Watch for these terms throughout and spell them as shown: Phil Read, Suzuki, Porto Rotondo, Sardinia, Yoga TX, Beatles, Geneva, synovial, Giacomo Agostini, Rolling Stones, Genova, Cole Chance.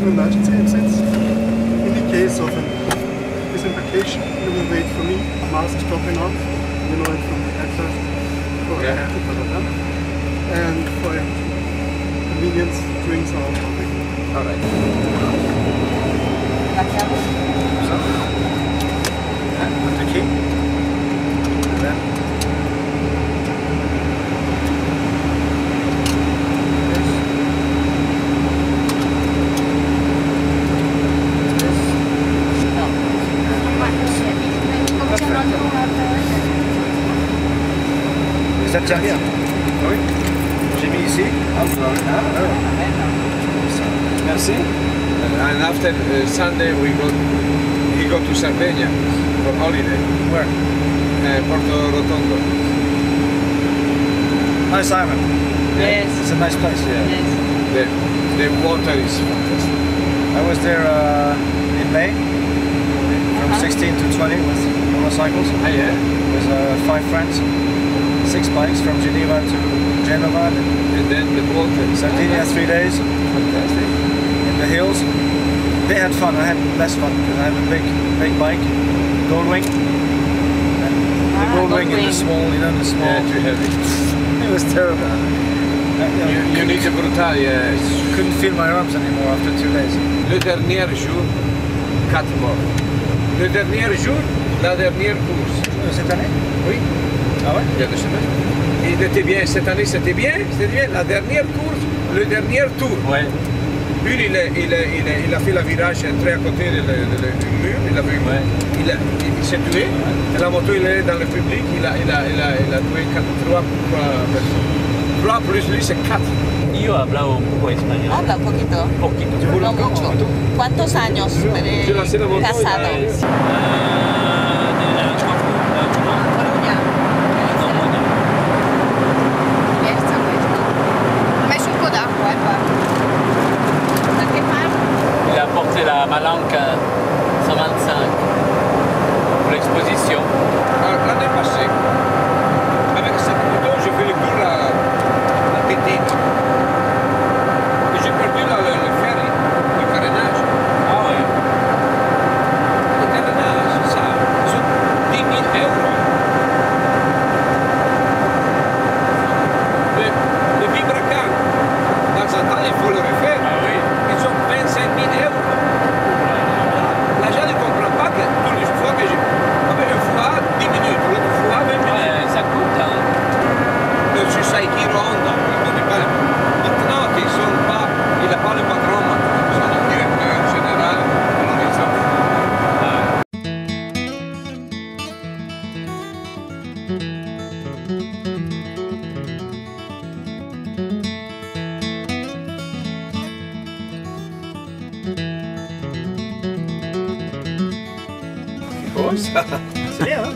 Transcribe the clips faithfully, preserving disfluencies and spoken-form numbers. an emergency exit. In the case of an disembarkation, you will wait for me, mask dropping off, you know it from the aircraft, for yeah. a and for convenience, drinks are all public. Alright. So, put the key, and then ça tient bien. Oui. J'ai mis ici. Ah, ah, ah. Merci. And after uh, Sunday we go. He go to Sardinia for holiday. Where? Uh, Porto Rotondo. Hi Simon. Yeah. Yes. It's a nice place. Yeah. Yes. The the water is fantastic. I was there uh, in May, from sixteen to twenty with motorcycles. Ah yeah. With uh, five friends. Six bikes from Geneva to Genova, and then the boat in Sardinia three days. Fantastic. In the hills, they had fun. I had less fun because I have a big, big bike, Goldwing. And the ah, Goldwing is the small, you know, the small. Yeah, too heavy. It was terrible. Uh, you, you, you need a brutal. Yeah. Couldn't feel my arms anymore after two days. Le dernier jour, quatre morts. Le dernier jour, la dernière course. Cette année? Oui. Ah ouais? Il y a deux semaines. Il était bien, cette année c'était bien, c'était bien. La dernière course, le dernier tour. Ouais. Lui, il, il, il, il a fait la virage très à côté du mur, il a vu. Ouais. Il, il s'est tué, ouais. Et la moto il est dans le public, il a, il a, il a, il a tué trois personnes. trois plus lui c'est quatre. Yo hablo un poco español. Habla un poquito. Poquito. No mucho. ¿Cuántos años eres casado? La Malanka cent vingt-cinq pour l'exposition. Alors l'année passée, avec cette moto, j'ai fait le tour à, à Petite. Et j'ai perdu la, le, le ferry, le carénage. Ah oui. Le carénage, ça coûte dix mille euros. Le, le vibracan, dans un temps, il faut le refaire. Ah oui. Ils ont vingt-cinq mille euros. C'est bien, hein?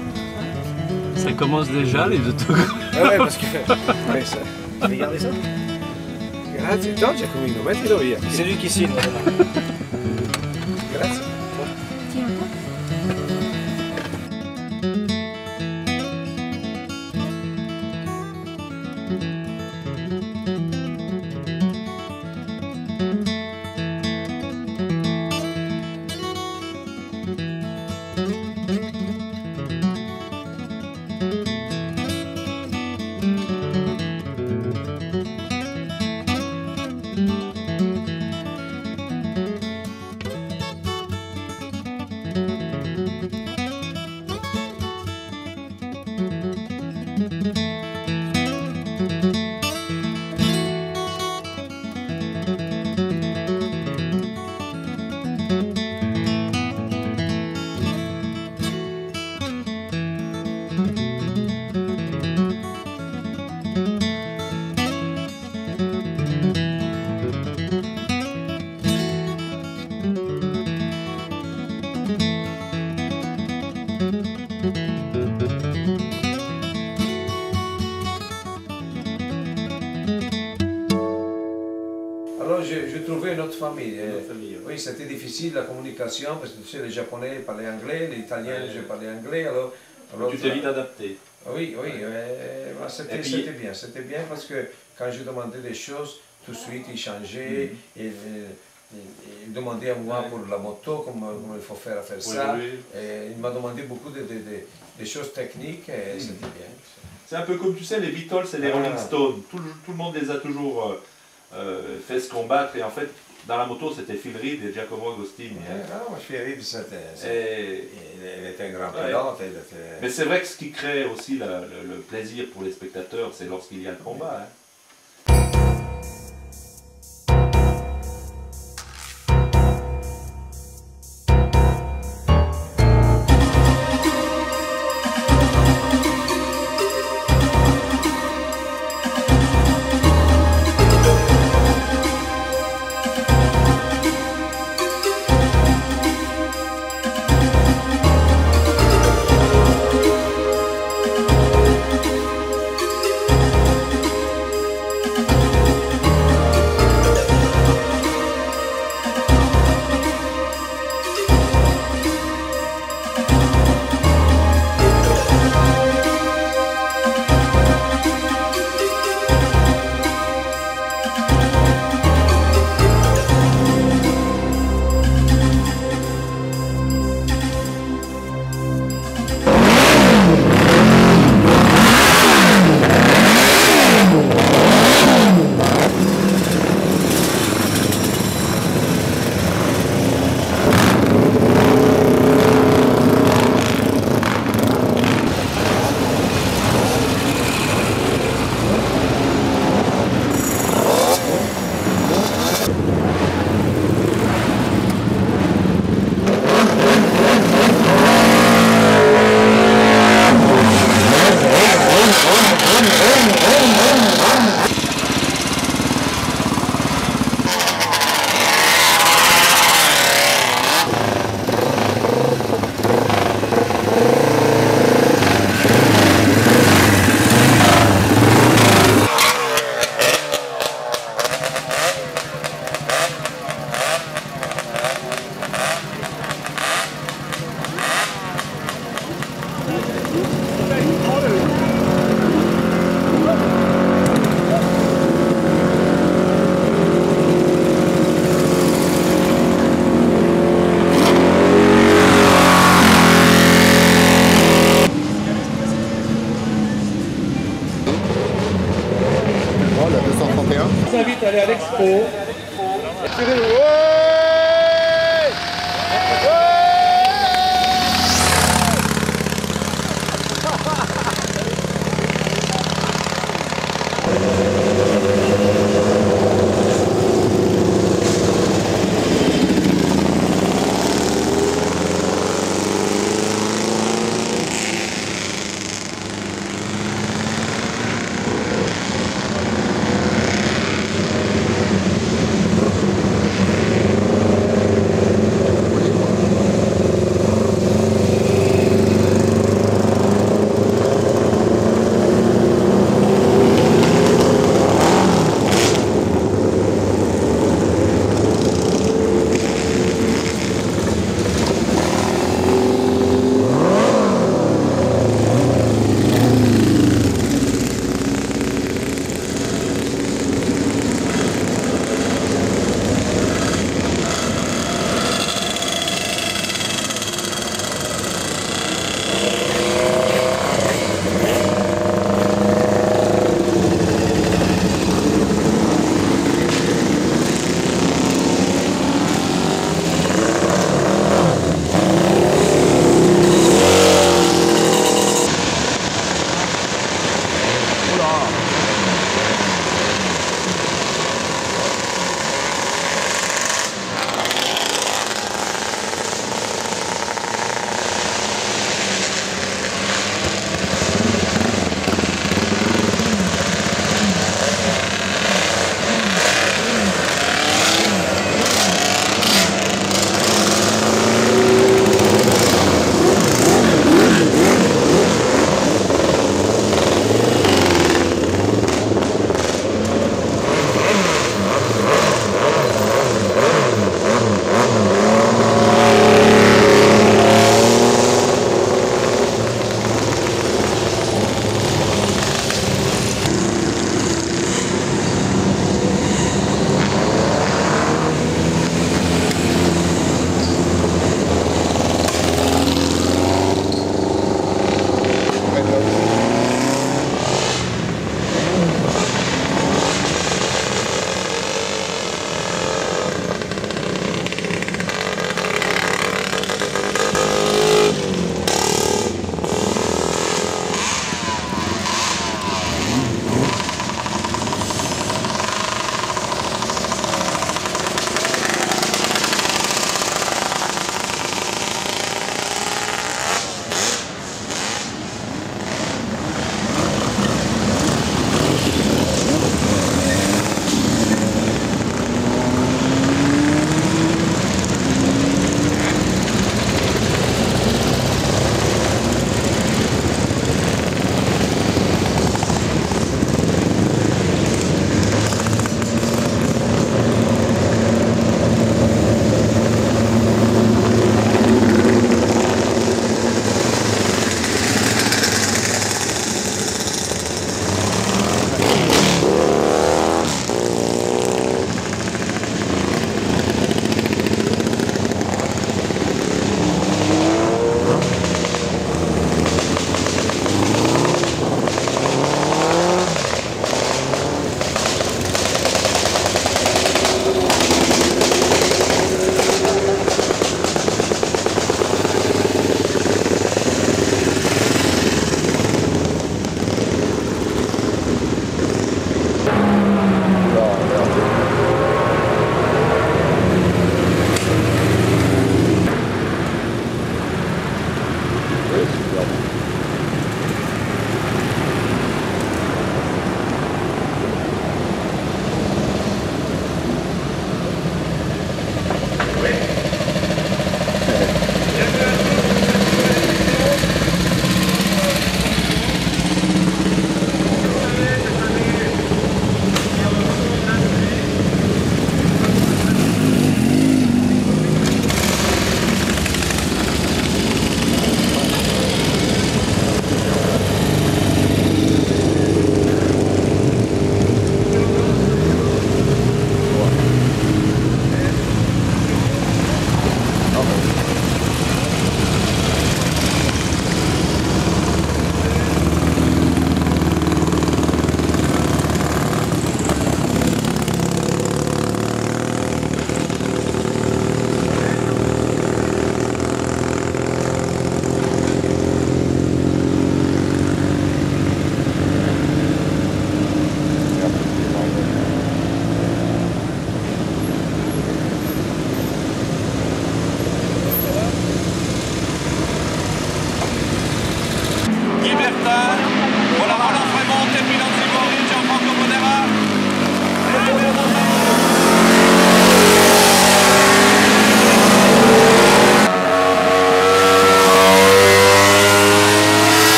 Ça commence déjà les autocollants. Ah ouais, parce que... Ouais, ça... Regardez ça. Grazie tanto, Giacomino, mettilo via. C'est lui qui signe. Grazie. Tiens. Famille. Famille, oui, oui c'était difficile la communication parce que tu sais, les Japonais parlaient anglais, les Italiens ouais, je parlais anglais, alors... alors tu t'es vite adapté. Oui, oui, ouais. euh, bah, c'était puis... bien, c'était bien parce que quand je demandais des choses, tout de suite ils changeaient, mm-hmm. et, Il demandait à moi pour la moto, comment, comment il faut faire à faire ça. Oui, oui. Et il m'a demandé beaucoup de, de, de, de choses techniques et mmh. c'était bien. C'est un peu comme tu sais, les Beatles et les ah. Rolling Stones. Tout, tout le monde les a toujours euh, fait se combattre. Et en fait, dans la moto, c'était Phil Read et Giacomo Agostini. Ah, hein. ah, Phil Read, c'était. Il était un grand ouais. pilote. Était... Mais c'est vrai que ce qui crée aussi la, le, le plaisir pour les spectateurs, c'est lorsqu'il y a le combat. Hein.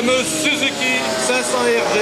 fameuse Suzuki cinq cents R G.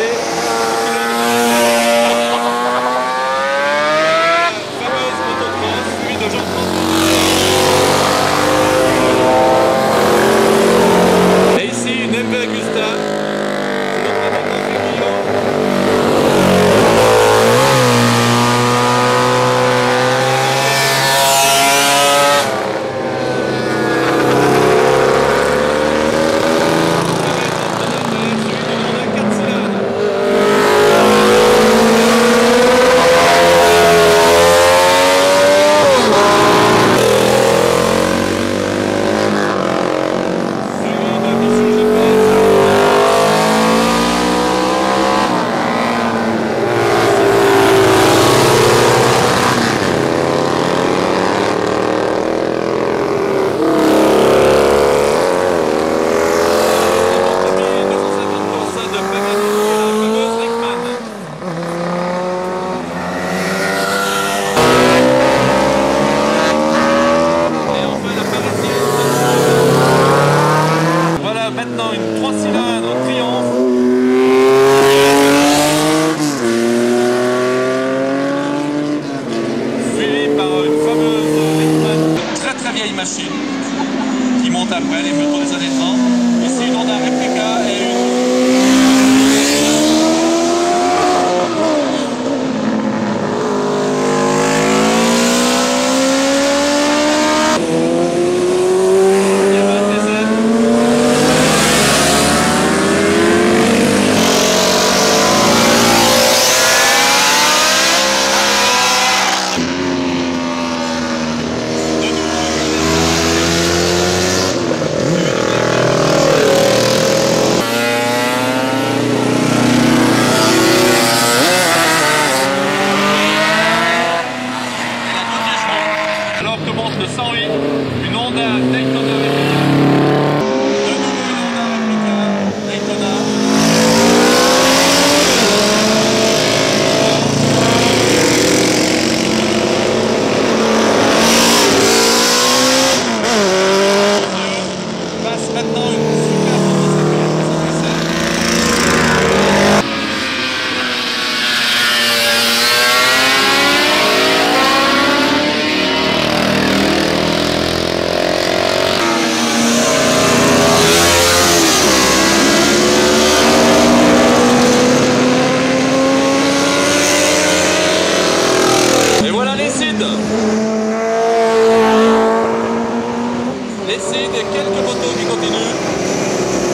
Essayez des quelques motos qui continuent.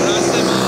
Là, c'est bon.